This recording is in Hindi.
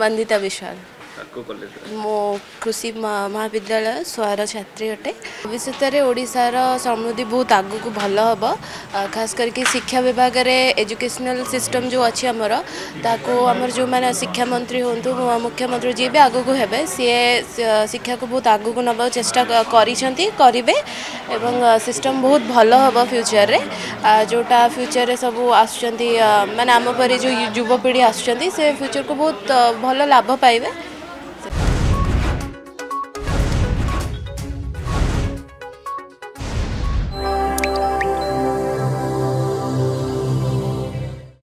वंदिता विशाल मो कृषि महाविद्यालय स्वार छात्री अटे भविष्य में ओडिशार समृद्धि बहुत आगू को भल हे खास करके शिक्षा विभाग में एजुकेशनल सिस्टम जो अच्छी आमर ताको आमर जो मैंने शिक्षा मंत्री हूँ मुख्यमंत्री जी भी आगू हे सी शिक्षा को बहुत आगू को नवा चेष्टा करेंगे एवं सिस्टम बहुत भल हे फ्यूचर रे जोटा फ्यूचर सब आस मैंने आम पर जो युवपीढ़ी आस फ्यूचर को बहुत भल लाभ पाइबे।